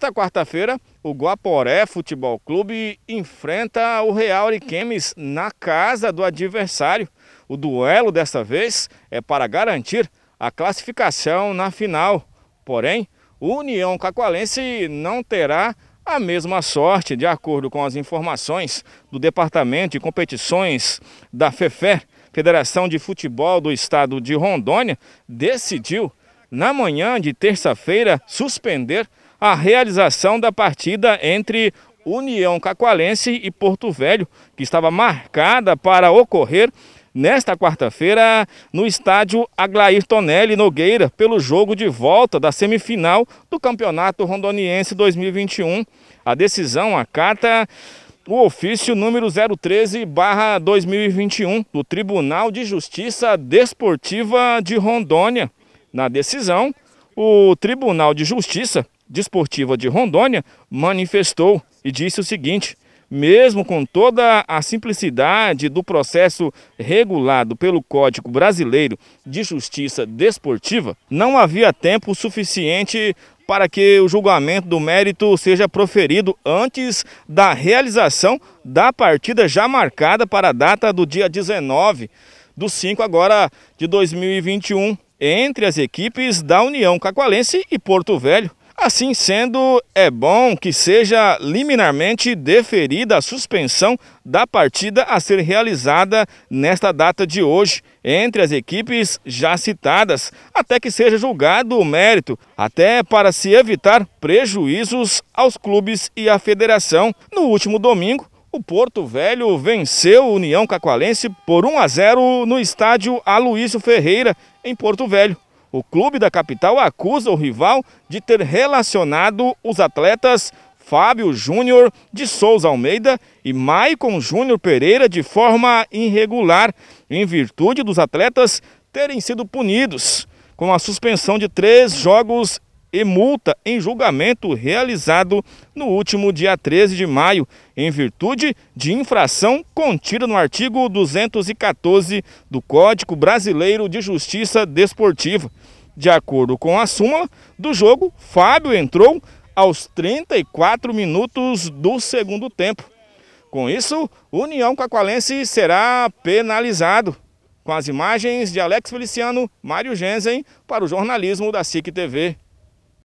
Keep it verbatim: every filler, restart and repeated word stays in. Nesta quarta-feira, o Guaporé Futebol Clube enfrenta o Real Ariquemes na casa do adversário. O duelo desta vez é para garantir a classificação na final. Porém, o União Cacoalense não terá a mesma sorte, de acordo com as informações do Departamento de Competições da FEFER, Federação de Futebol do Estado de Rondônia, decidiu, na manhã de terça-feira, suspender a realização da partida entre União Cacoalense e Porto Velho, que estava marcada para ocorrer nesta quarta-feira no estádio Aglair Tonelli Nogueira, pelo jogo de volta da semifinal do Campeonato Rondoniense dois mil e vinte e um. A decisão acata o ofício número zero treze barra dois mil e vinte e um do Tribunal de Justiça Desportiva de Rondônia. Na decisão, o Tribunal de Justiça Desportiva de Rondônia manifestou e disse o seguinte: mesmo com toda a simplicidade do processo regulado pelo Código Brasileiro de Justiça Desportiva, não havia tempo suficiente para que o julgamento do mérito seja proferido antes da realização da partida já marcada para a data do dia dezenove do cinco agora de dois mil e vinte e um, entre as equipes da União Cacoalense e Porto Velho. Assim sendo, é bom que seja liminarmente deferida a suspensão da partida a ser realizada nesta data de hoje, entre as equipes já citadas, até que seja julgado o mérito, até para se evitar prejuízos aos clubes e à federação. No último domingo, o Porto Velho venceu o União Cacoalense por um a zero no estádio Aluísio Ferreira, em Porto Velho. O clube da capital acusa o rival de ter relacionado os atletas Fábio Júnior de Souza Almeida e Maicon Júnior Pereira de forma irregular, em virtude dos atletas terem sido punidos com a suspensão de três jogos e multa em julgamento realizado no último dia treze de maio, em virtude de infração contida no artigo duzentos e quatorze do Código Brasileiro de Justiça Desportiva. De acordo com a súmula do jogo, Fábio entrou aos trinta e quatro minutos do segundo tempo. Com isso, o União Cacoalense será penalizado. Com as imagens de Alex Feliciano, Mario Jensen, para o jornalismo da StudioMaxTV.